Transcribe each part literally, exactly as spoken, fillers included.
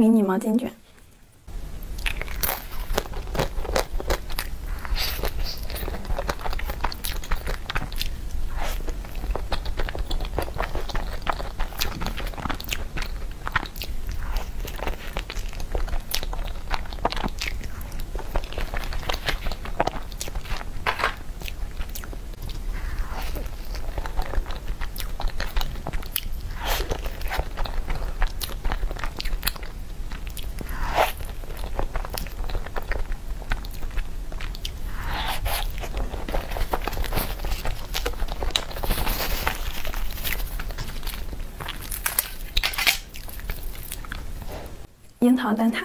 迷你毛巾卷。樱桃蛋挞。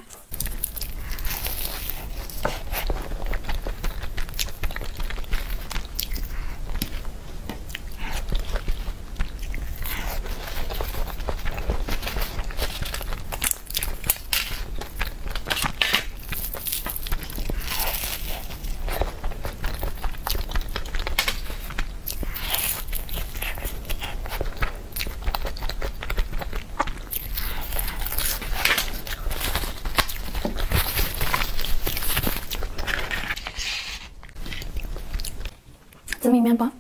紫米面包。